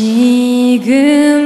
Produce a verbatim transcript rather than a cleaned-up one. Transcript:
지금